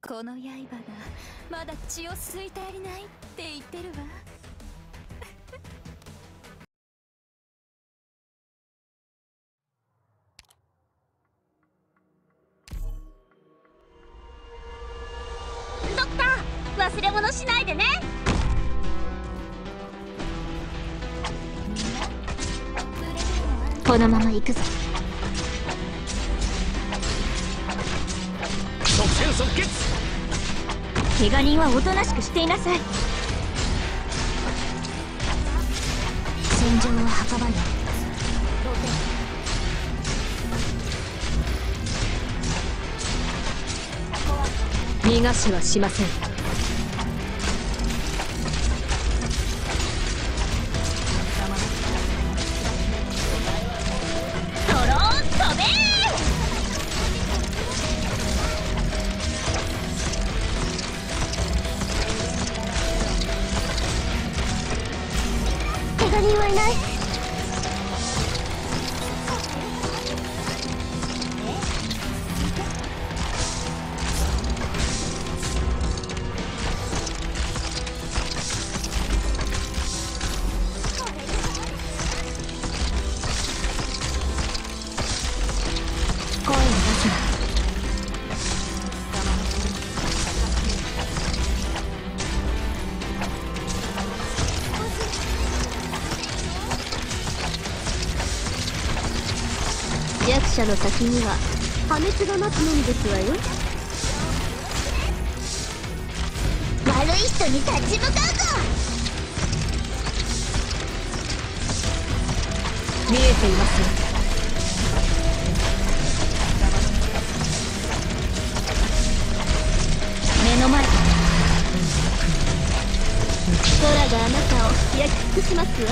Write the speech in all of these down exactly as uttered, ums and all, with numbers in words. この刃がまだ血を吸い足りないって言ってるわ。ドクター、忘れ物しないでね。このまま行くぞ。即戦即決。怪我人はおとなしくしていなさい。戦場は墓場よ。逃がしはしません。ドローン飛べ。いない。声を出すな。弱者の先には破滅が待つのみですわよ。悪い人に立ち向かうぞ。見えていますよ。目の前、空があなたを焼き尽くしますわ。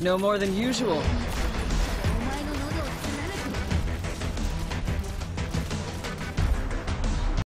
No more than usual.